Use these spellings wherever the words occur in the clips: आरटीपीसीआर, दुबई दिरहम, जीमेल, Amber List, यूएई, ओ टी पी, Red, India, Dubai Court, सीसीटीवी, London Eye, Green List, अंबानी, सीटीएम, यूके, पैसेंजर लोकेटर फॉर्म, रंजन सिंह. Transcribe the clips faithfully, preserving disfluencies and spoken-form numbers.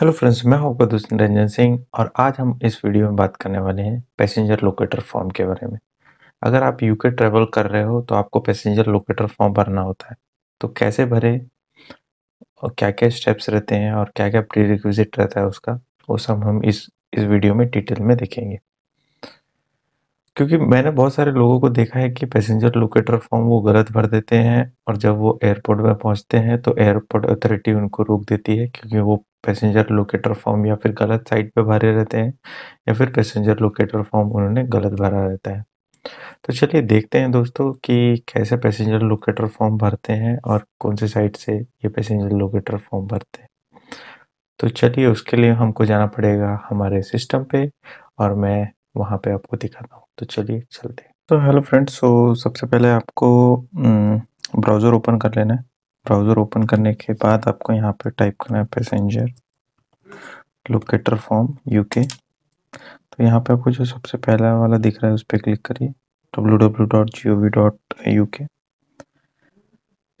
Hello friends, मैं हूं आपका दोस्त रंजन सिंह और आज हम इस वीडियो में बात करने वाले हैं पैसेंजर लोकेटर फॉर्म के बारे में। अगर आप यूके ट्रैवल कर रहे हो तो आपको पैसेंजर लोकेटर फॉर्म भरना होता है, तो कैसे भरे और क्या क्या स्टेप्स रहते हैं और क्या क्या प्री रिक्विजिट रहता है उसका, वो सब हम इस इस वीडियो में डिटेल में देखेंगे। क्योंकि मैंने बहुत सारे लोगों को देखा है कि पैसेंजर लोकेटर फॉर्म वो गलत भर देते हैं और जब वो एयरपोर्ट में पहुंचते हैं तो एयरपोर्ट अथॉरिटी उनको रोक देती है, क्योंकि वो पैसेंजर लोकेटर फॉर्म या फिर गलत साइट पे भरे रहते हैं या फिर पैसेंजर लोकेटर फॉर्म उन्होंने गलत भरा रहता है। तो चलिए देखते हैं दोस्तों कि कैसे पैसेंजर लोकेटर फॉर्म भरते हैं और कौन सी साइट से ये पैसेंजर लोकेटर फॉर्म भरते हैं। तो चलिए, उसके लिए हमको जाना पड़ेगा हमारे सिस्टम पे और मैं वहाँ पे आपको दिखाता हूँ। तो चलिए चलते हैं। तो हेलो फ्रेंड्स, सो सबसे पहले आपको ब्राउज़र ओपन कर लेना है। ब्राउज़र ओपन करने के बाद आपको यहाँ पे टाइप करना है पैसेंजर लोकेटर फॉर्म यूके। तो यहाँ पे आपको जो सबसे पहला वाला दिख रहा है उस पर क्लिक करिए, W W W dot G O V dot U K.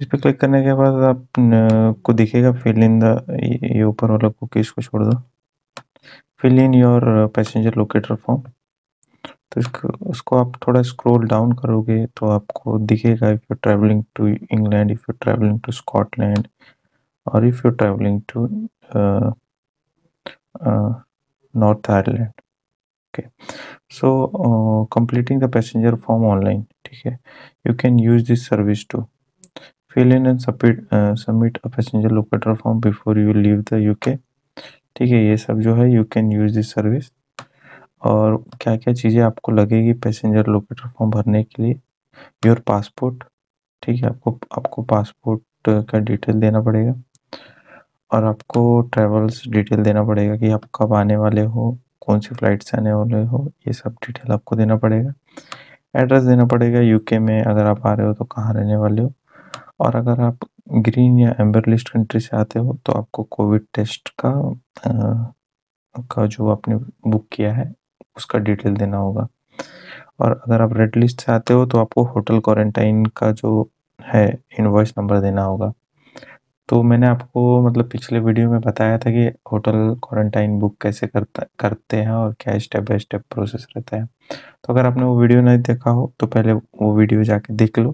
इस पर क्लिक करने के बाद आपको दिखेगा फिल इन द, ये ऊपर वाला कुकीज़ को छोड़ दो, fill in your पैसेंजर लोकेटर फॉर्म। तो इसको उसको आप थोड़ा स्क्रॉल डाउन करोगे तो आपको दिखेगा if you travelling to England, if you travelling to Scotland और if you travelling to North Ireland. Okay, so completing the passenger form online, ठीक है, you can use this service to fill in and submit a पैसेंजर लोकेटर फॉर्म before you leave the यूके। ठीक है, ये सब जो है you can use this service. और क्या क्या चीज़ें आपको लगेगी पैसेंजर लोकेटर फॉर्म भरने के लिए, योर पासपोर्ट, ठीक है, आपको आपको पासपोर्ट का डिटेल देना पड़ेगा और आपको ट्रेवल्स डिटेल देना पड़ेगा कि आप कब आने वाले हो, कौन सी फ्लाइट से आने वाले हो, ये सब डिटेल आपको देना पड़ेगा। एड्रेस देना पड़ेगा यूके में अगर आप आ रहे हो तो कहाँ रहने वाले हो, और अगर आप ग्रीन या एम्बर लिस्ट कंट्री से आते हो तो आपको कोविड टेस्ट का आ, का जो आपने बुक किया है उसका डिटेल देना होगा। और अगर आप रेड लिस्ट से आते हो तो आपको होटल क्वारंटाइन का जो है इनवॉइस नंबर देना होगा। तो मैंने आपको मतलब पिछले वीडियो में बताया था कि होटल क्वारंटाइन बुक कैसे करता करते हैं और क्या स्टेप बाय स्टेप प्रोसेस रहता है। तो अगर आपने वो वीडियो नहीं देखा हो तो पहले वो वीडियो जाके देख लो,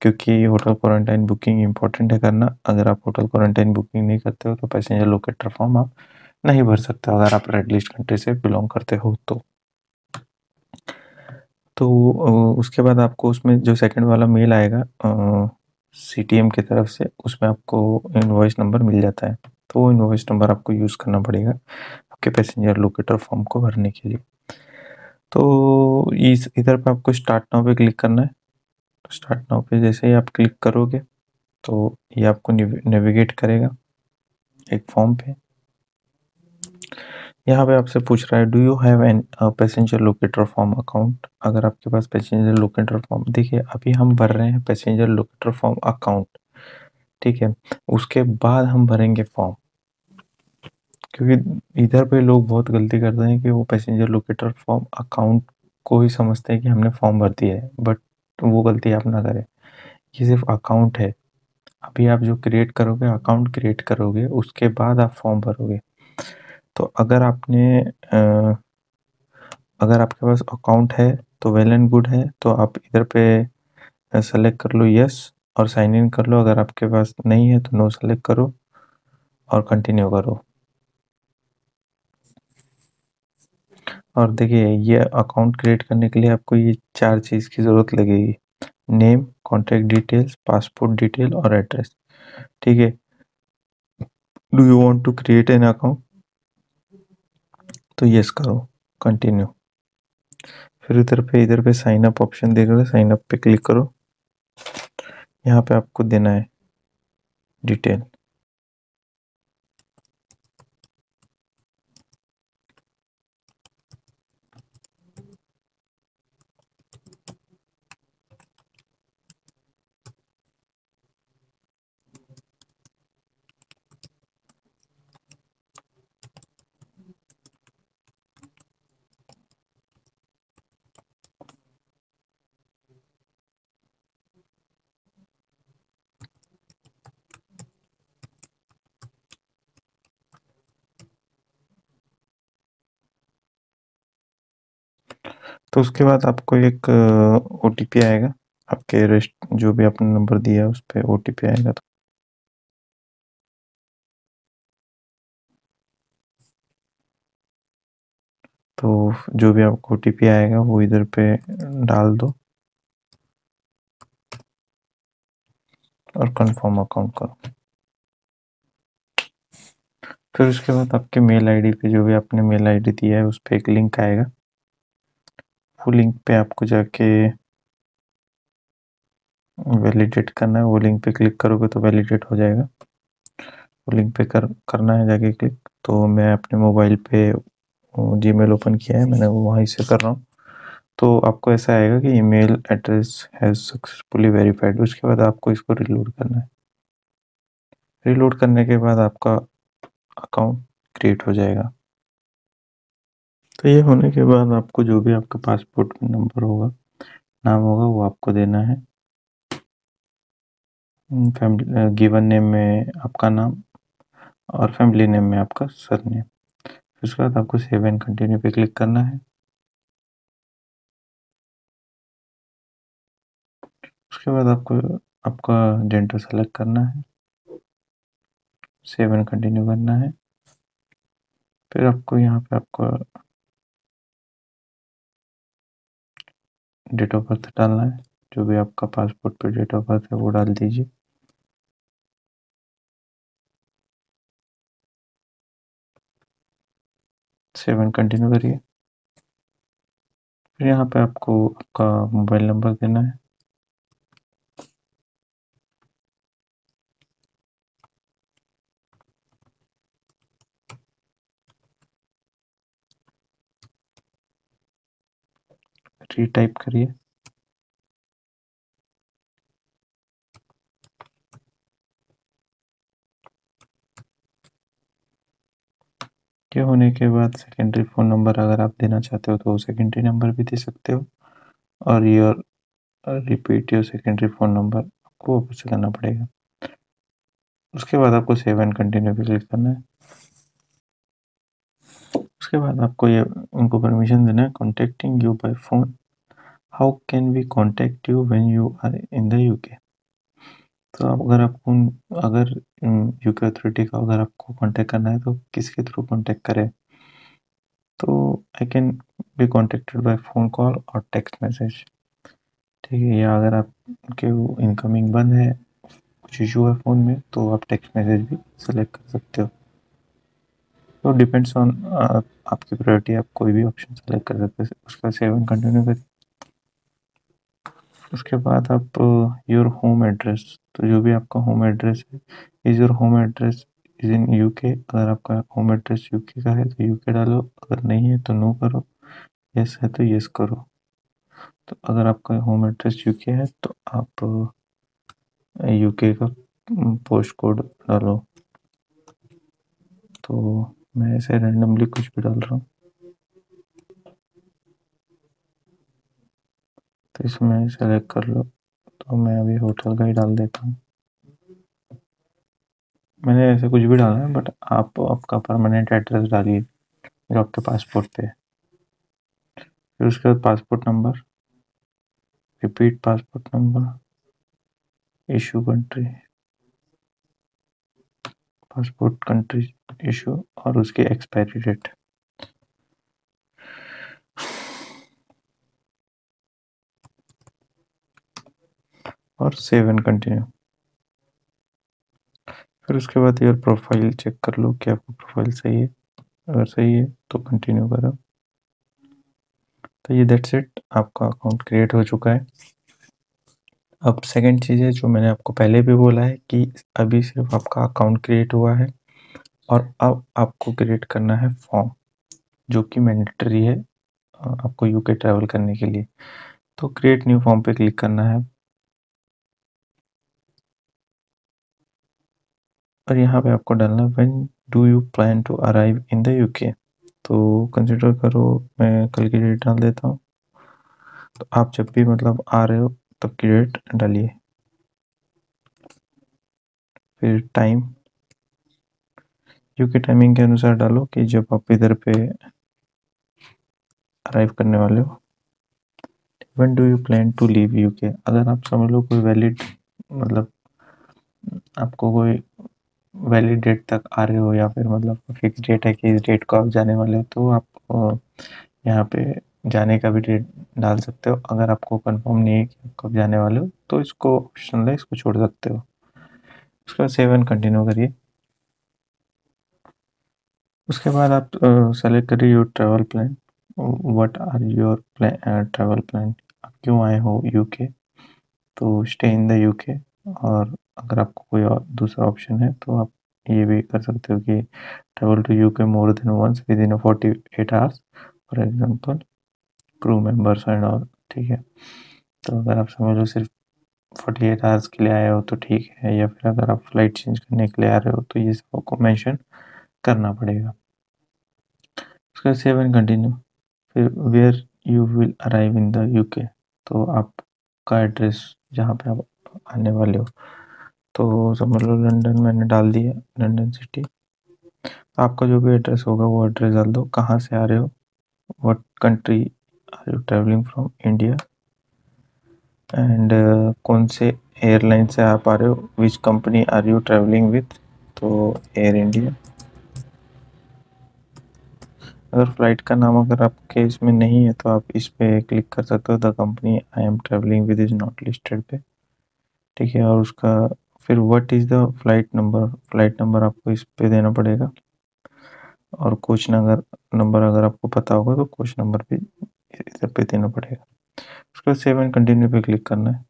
क्योंकि होटल क्वारंटाइन बुकिंग इंपॉर्टेंट है करना। अगर आप होटल क्वारंटाइन बुकिंग नहीं करते हो तो पैसेंजर लोकेटर फॉर्म आप नहीं भर सकते अगर आप रेड लिस्ट कंट्री से बिलोंग करते हो तो। तो उसके बाद आपको उसमें जो सेकंड वाला मेल आएगा सीटीएम की तरफ से, उसमें आपको इनवॉइस नंबर मिल जाता है। तो वो इनवॉइस नंबर आपको यूज़ करना पड़ेगा आपके पैसेंजर लोकेटर फॉर्म को भरने के लिए। तो इस इधर पे आपको स्टार्ट नाउ पे क्लिक करना है। स्टार्ट नाउ पे जैसे ही आप क्लिक करोगे तो ये आपको नेविगेट करेगा एक फॉर्म पे। यहाँ पे आपसे पूछ रहा है do you have an पैसेंजर लोकेटर फॉर्म account. अगर आपके पास पैसेंजर लोकेटर फॉर्म, देखिए अभी हम भर रहे हैं पैसेंजर लोकेटर फॉर्म अकाउंट, ठीक है, उसके बाद हम भरेंगे फॉर्म। क्योंकि इधर पे लोग बहुत गलती करते हैं कि वो पैसेंजर लोकेटर फॉर्म अकाउंट को ही समझते हैं कि हमने फॉर्म भर दिया है, बट वो गलती आप ना करें। ये सिर्फ अकाउंट है, अभी आप जो क्रिएट करोगे अकाउंट क्रिएट करोगे उसके बाद आप फॉर्म भरोगे। तो अगर आपने आ, अगर आपके पास अकाउंट है तो वेल एंड गुड है, तो आप इधर पे सेलेक्ट कर लो यस और साइन इन कर लो। अगर आपके पास नहीं है तो नो सेलेक्ट करो और कंटिन्यू करो। और देखिए ये अकाउंट क्रिएट करने के लिए आपको ये चार चीज़ की ज़रूरत लगेगी, name, contact details, passport detail और एड्रेस, ठीक है। Do you want to create an account, तो यस करो, कंटिन्यू। फिर इधर पे इधर पे साइन अप ऑप्शन देख रहे हो, साइन अप पे क्लिक करो। यहाँ पे आपको देना है डिटेल, तो उसके बाद आपको एक ओ टी पी आएगा, आपके रजिस्ट जो भी आपने नंबर दिया है उस पर ओ टी पी आएगा। तो तो जो भी आपको ओ टी पी आएगा वो इधर पे डाल दो और कंफर्म अकाउंट करो। फिर उसके बाद आपके मेल आईडी पे जो भी आपने मेल आईडी दिया है उस पर एक लिंक आएगा, वो लिंक पे आपको जाके वैलिडेट करना है। वो लिंक पे क्लिक करोगे तो वैलिडेट हो जाएगा। वो लिंक पे कर करना है जाके क्लिक। तो मैं अपने मोबाइल पे जीमेल ओपन किया है, मैंने वो वहीं से कर रहा हूँ। तो आपको ऐसा आएगा कि email address has successfully verified. उसके बाद आपको इसको रिलोड करना है। रिलोड करने के बाद आपका अकाउंट क्रिएट हो जाएगा। तो ये होने के बाद आपको जो भी आपका पासपोर्ट में नंबर होगा, नाम होगा, वो आपको देना है। फैमिली गिवन नेम में आपका नाम और फैमिली नेम में आपका सरनेम। उसके बाद आपको सेव एंड कंटिन्यू पे क्लिक करना है। उसके बाद आपको आपका जेंडर सेलेक्ट करना है, सेव एंड कंटिन्यू करना है। फिर आपको यहाँ पे आपको डेट ऑफ बर्थ डालना है। जो भी आपका पासपोर्ट पे डेट ऑफ बर्थ है वो डाल दीजिए। सेव एंड कंटिन्यू करिए। फिर यहाँ पे आपको आपका मोबाइल नंबर देना है। रीटाइप करिए। ये होने के बाद सेकेंडरी फ़ोन नंबर अगर आप देना चाहते हो तो सेकेंडरी नंबर भी दे सकते हो, और your repeat your secondary phone number आपको वापस से करना पड़ेगा। उसके बाद आपको सेव एंड कंटिन्यू पे क्लिक करना है। उसके बाद आपको ये उनको परमिशन देना है, contacting you by phone, how can we contact you when you are in the यूके। तो आप अगर आपको अगर यूके अथॉरिटी का अगर आपको कांटेक्ट करना है तो किसके थ्रू कांटेक्ट करें। तो I can be contacted by phone call और टेक्स्ट मैसेज, ठीक है। या अगर आपके वो इनकमिंग बंद है, कुछ इशू है फ़ोन में, तो आप टेक्स्ट मैसेज भी सिलेक्ट कर सकते हो। तो डिपेंड्स ऑन आपकी प्रायोरिटी, आप कोई भी ऑप्शन सेलेक्ट कर सकते हो। उसका सेव एंड कंटिन्यू करें। उसके बाद आप योर होम एड्रेस, तो जो भी आपका होम एड्रेस है, is your home address is in यूके। अगर आपका होम एड्रेस यूके का है तो यूके डालो, अगर नहीं है तो नो करो, यस है तो यस करो। तो अगर आपका होम एड्रेस यूके है तो आप यूके का पोस्ट कोड डालो। तो मैं ऐसे रैंडमली कुछ भी डाल रहा हूँ। तो इसमें सेलेक्ट कर लो। तो मैं अभी होटल का ही डाल देता हूँ। मैंने ऐसे कुछ भी डाला है, बट आप आपका परमानेंट एड्रेस डालिए जो आपके पासपोर्ट पे है। फिर उसके बाद passport number, repeat passport number, issue country, passport country issue, और उसकी एक्सपायरी डेट। और सेव एंड कंटिन्यू। फिर उसके बाद यार प्रोफाइल चेक कर लो कि आपका प्रोफाइल सही है। अगर सही है तो कंटिन्यू करो। तो ये दैट्स इट, आपका अकाउंट क्रिएट हो चुका है। अब सेकंड चीज़ है जो मैंने आपको पहले भी बोला है कि अभी सिर्फ आपका अकाउंट क्रिएट हुआ है, और अब आपको क्रिएट करना है फॉर्म, जो कि मैंडेटरी है आपको यूके ट्रैवल करने के लिए। तो क्रिएट न्यू फॉर्म पे क्लिक करना है, और यहाँ पे आपको डालना when do you plan to arrive in the यूके। तो कंसिडर करो, मैं कल की डेट डाल देता हूँ। तो आप जब भी मतलब आ रहे हो तब की डेट डालिए। फिर टाइम, यूके टाइमिंग के अनुसार डालो कि जब आप इधर पे अराइव करने वाले हो। When do you plan to leave यूके। अगर आप समझ लो कोई वैलिड मतलब आपको कोई वैलिड डेट तक आ रहे हो या फिर मतलब फिक्स डेट है कि इस डेट को आप जाने वाले हो तो आप यहाँ पे जाने का भी डेट डाल सकते हो। अगर आपको कंफर्म नहीं है कि आप कब जाने वाले हो तो इसको ऑप्शनल है, इसको छोड़ सकते हो। उसके बाद सेव एंड कंटिन्यू करिए। उसके बाद आप सेलेक्ट करिए your travel plan. What are your plan travel plan, आप क्यों आए हो यूके, तो स्टे इन द यूके। और अगर आपको कोई और दूसरा ऑप्शन है तो आप ये भी कर सकते हो कि travel to यूके more than once within forty eight hours for example crew members and all. ठीक है, तो अगर आप समझ लो सिर्फ फोर्टी एट आवर्स के लिए आए हो तो ठीक है, या फिर अगर आप फ्लाइट चेंज करने के लिए आ रहे हो तो ये सब आपको मैंशन करना पड़ेगा। उसके बाद सेव एंड कंटिन्यू। फिर where you will arrive in the यूके, तो आपका एड्रेस जहाँ पे आप आने वाले हो, तो समझ लो लंदन मैंने डाल दिया, लंदन सिटी। आपका जो भी एड्रेस होगा वो एड्रेस डाल दो, कहाँ से आ रहे हो, what country are you travelling from, India, and uh, कौन से एयरलाइन से आप आ रहे हो, which company are you travelling with, तो एयर इंडिया। अगर फ्लाइट का नाम अगर आपके इसमें नहीं है तो आप इस पर क्लिक कर सकते हो, the company I am travelling with is not listed पे। ठीक है, और उसका फिर what is the flight number, flight number आपको इस पे देना पड़ेगा। और कोच नंबर नंबर अगर आपको पता होगा तो कोच नंबर भी इधर पे देना पड़ेगा। उसके बाद सेव एंड कंटिन्यू पे क्लिक करना है।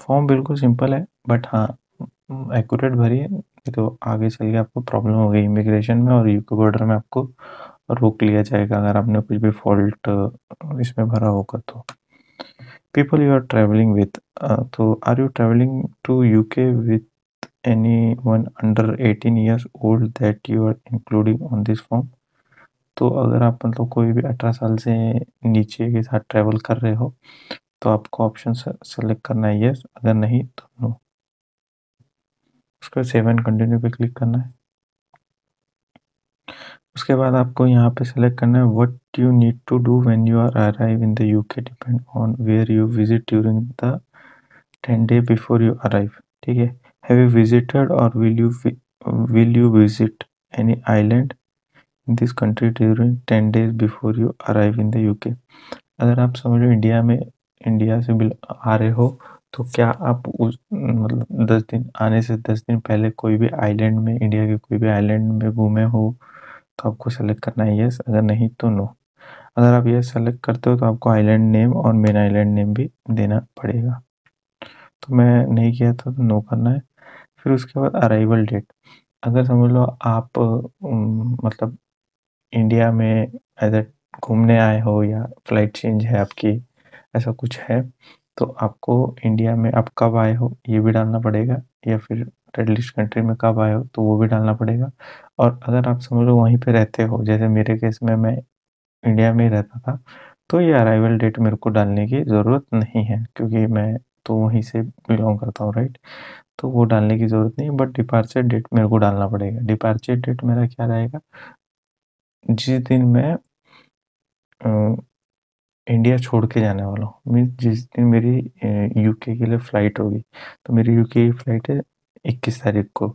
फॉर्म बिल्कुल सिंपल है, बट हाँ एक्यूरेट भरिए, तो आगे चल के आपको प्रॉब्लम हो गई इमिग्रेशन में और यूके बॉर्डर में आपको रोक लिया जाएगा अगर आपने कुछ भी फॉल्ट इसमें भरा होगा तो। People you are travelling with, तो are you travelling to यूके with any one under eighteen years old that you are including on this form, तो अगर आप मतलब कोई भी अठारह साल से नीचे के साथ ट्रैवल कर रहे हो तो आपको ऑप्शन सेलेक्ट करना है येस, अगर नहीं तो नो। उसके बाद सेव एंड कंटिन्यू पे क्लिक करना है। उसके बाद आपको यहाँ पे सेलेक्ट करना है what you need to do when you are arrive in the यूके depend on where you visit during the ten day before you arrive. ठीक है, हैव यू विजिटेड और will you will you visit any island in this country during ten days before you arrive in the यूके। अगर आप समझो India में India से आ रहे हो तो क्या आप उस मतलब दस दिन आने से दस दिन पहले कोई भी आइलैंड में, इंडिया के कोई भी आइलैंड में घूमे हो तो आपको सेलेक्ट करना है येस, अगर नहीं तो नो। अगर आप ये सेलेक्ट करते हो तो आपको आइलैंड नेम और मेन आइलैंड नेम भी देना पड़ेगा, तो मैं नहीं किया था तो नो करना है। फिर उसके बाद अराइवल डेट, अगर समझ लो आप मतलब इंडिया में एज घूमने आए हो या फ्लाइट चेंज है आपकी, ऐसा कुछ है तो आपको इंडिया में आप कब आए हो ये भी डालना पड़ेगा, या फिर रेड लिस्ट कंट्री में कब आए हो तो वो भी डालना पड़ेगा। और अगर आप समझ लो वहीं पे रहते हो, जैसे मेरे केस में मैं इंडिया में ही रहता था तो ये अराइवल डेट मेरे को डालने की ज़रूरत नहीं है क्योंकि मैं तो वहीं से बिलोंग करता हूँ राइट, तो वो डालने की ज़रूरत नहीं है। बट डिपार्चर डेट मेरे को डालना पड़ेगा। डिपार्चर डेट मेरा क्या रहेगा, जिस दिन मैं आ, इंडिया छोड़ के जाने वाला हूँ, मीन्स जिस दिन मेरी यूके के लिए फ़्लाइट होगी, तो मेरी यूके की फ़्लाइट है इक्कीस तारीख को,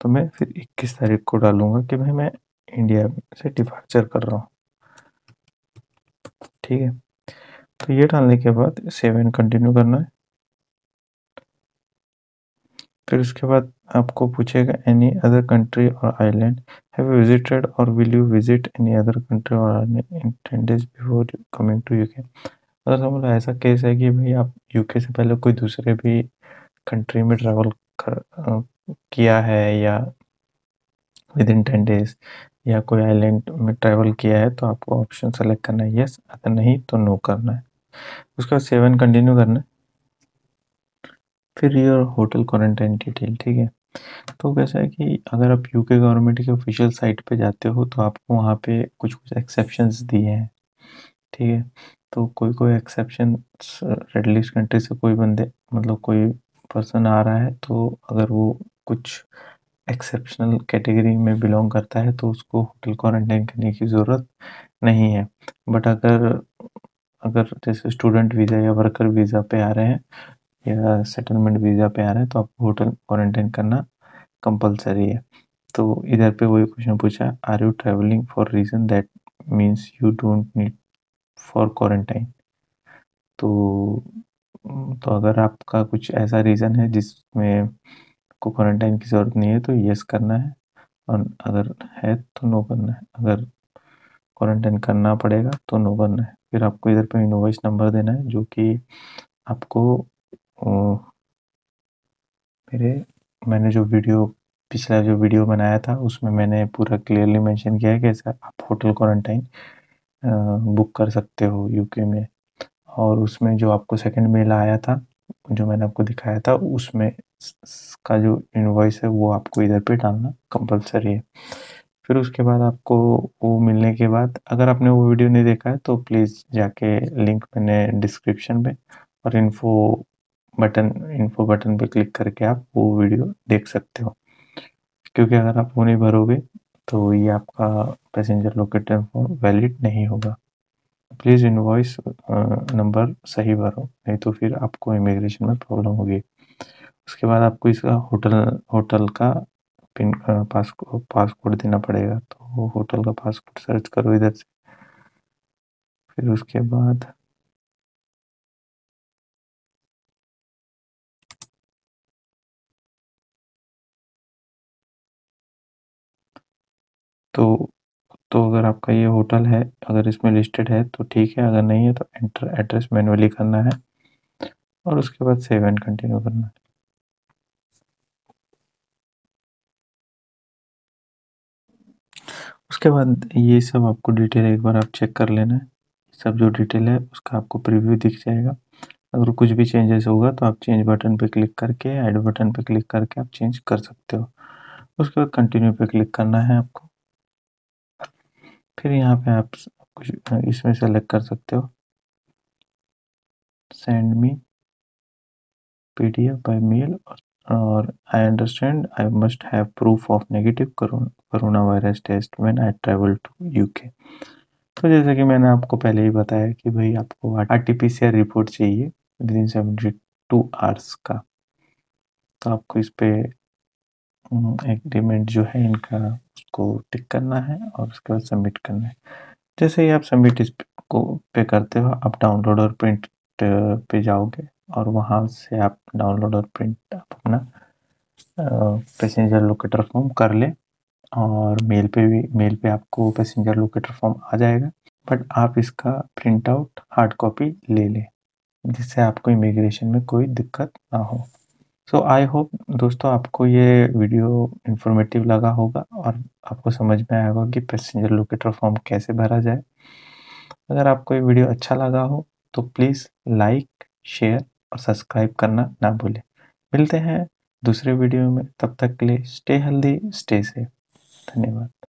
तो मैं फिर इक्कीस तारीख को डालूँगा कि भाई मैं इंडिया से डिपार्चर कर रहा हूँ। ठीक है, तो ये डालने के बाद सेव एंड कंटिन्यू करना है। फिर उसके बाद आपको पूछेगा एनी अदर कंट्री और आइलैंड, हैव यू विजिटेड और will you visit any other country और island in ten days before coming to यूके। अगर समझ लो ऐसा केस है कि भाई आप यूके से पहले कोई दूसरे भी कंट्री में ट्रैवल किया है या विद इन टेन डेज या कोई आइलैंड में ट्रैवल किया है तो आपको ऑप्शन सेलेक्ट करना है येस, अगर नहीं तो नो करना है। उसका सेव एंड कंटिन्यू करना है। फिर योर होटल क्वारंटाइन डिटेल, ठीक है, तो कैसा है कि अगर आप यूके गवर्नमेंट के ऑफिशियल साइट पे जाते हो तो आपको वहाँ पे कुछ कुछ एक्सेप्शंस दिए हैं। ठीक है, तो कोई कोई एक्सेप्शन रेड लिस्ट कंट्री से कोई बंदे मतलब कोई पर्सन आ रहा है तो अगर वो कुछ एक्सेप्शनल कैटेगरी में बिलोंग करता है तो उसको होटल क्वारंटाइन करने की ज़रूरत नहीं है। बट अगर अगर जैसे स्टूडेंट वीज़ा या वर्कर वीज़ा पे आ रहे हैं या सेटलमेंट वीज़ा पे आ रहे हैं तो आपको होटल क्वारंटाइन करना कंपलसरी है। तो इधर पे वही क्वेश्चन पूछा, are you travelling for reason that means you don't need for quarantine. तो तो अगर आपका कुछ ऐसा रीज़न है जिसमें को क्वारंटाइन की ज़रूरत नहीं है तो येस करना है, और अगर है तो नो करना है। अगर क्वारंटाइन करना पड़ेगा तो नो करना है। फिर आपको इधर पे इनवॉइस नंबर देना है जो कि आपको ओ, मेरे मैंने जो वीडियो पिछला जो वीडियो बनाया था उसमें मैंने पूरा क्लियरली मेंशन किया है कि ऐसा आप होटल क्वारंटाइन बुक कर सकते हो यूके में। और उसमें जो आपको सेकंड मेल आया था जो मैंने आपको दिखाया था उसमें का जो इनवॉइस है वो आपको इधर पे डालना कंपलसरी है। फिर उसके बाद आपको वो मिलने के बाद अगर आपने वो वीडियो नहीं देखा है तो प्लीज़ जाके लिंक मैंने डिस्क्रिप्शन में और इन्फो बटन इन्फो बटन पे क्लिक करके आप वो वीडियो देख सकते हो, क्योंकि अगर आप वो नहीं भरोगे तो ये आपका पैसेंजर लोकेटर फॉर्म वैलिड नहीं होगा। प्लीज़ इनवॉइस नंबर सही भरो, नहीं तो फिर आपको इमिग्रेशन में प्रॉब्लम होगी। उसके बाद आपको इसका होटल होटल का पिन पासको पासकोड देना पड़ेगा, तो होटल का पासकोड सर्च करो इधर से। फिर उसके बाद तो तो अगर आपका ये होटल है अगर इसमें लिस्टेड है तो ठीक है, अगर नहीं है तो एंटर एड्रेस मैन्युअली करना है और उसके बाद सेव एंड कंटिन्यू करना है। उसके बाद ये सब आपको डिटेल एक बार आप चेक कर लेना है, सब जो डिटेल है उसका आपको प्रीव्यू दिख जाएगा। अगर कुछ भी चेंजेस होगा तो आप चेंज बटन पे क्लिक करके ऐड बटन पे क्लिक करके आप चेंज कर सकते हो। उसके बाद कंटिन्यू पे क्लिक करना है आपको। फिर यहाँ पे आप कुछ इसमें सेलेक्ट कर सकते हो, send me PDF by mail और I understand I must have proof of negative corona virus test when I travel to यूके। तो जैसा कि मैंने आपको पहले ही बताया कि भाई आपको आरटीपीसीआर रिपोर्ट चाहिए within seventy two hours का। तो आपको इस पे एग्रीमेंट जो है इनका उसको टिक करना है और उसके बाद सबमिट करना है। जैसे ही आप सबमिट इस को पे करते हो आप डाउनलोड और प्रिंट पे जाओगे और वहाँ से आप डाउनलोड और प्रिंट आप अपना पैसेंजर लोकेटर फॉर्म कर ले, और मेल पे भी मेल पे आपको पैसेंजर लोकेटर फॉर्म आ जाएगा, बट आप इसका प्रिंट आउट हार्ड कॉपी ले लें जिससे आपको इमिग्रेशन में कोई दिक्कत ना हो। सो आई होप दोस्तों आपको ये वीडियो इन्फॉर्मेटिव लगा होगा और आपको समझ में आएगा कि पैसेंजर लोकेटर फॉर्म कैसे भरा जाए। अगर आपको ये वीडियो अच्छा लगा हो तो प्लीज़ लाइक शेयर और सब्सक्राइब करना ना भूलें। मिलते हैं दूसरे वीडियो में, तब तक के लिए स्टे हेल्दी स्टे सेफ। धन्यवाद।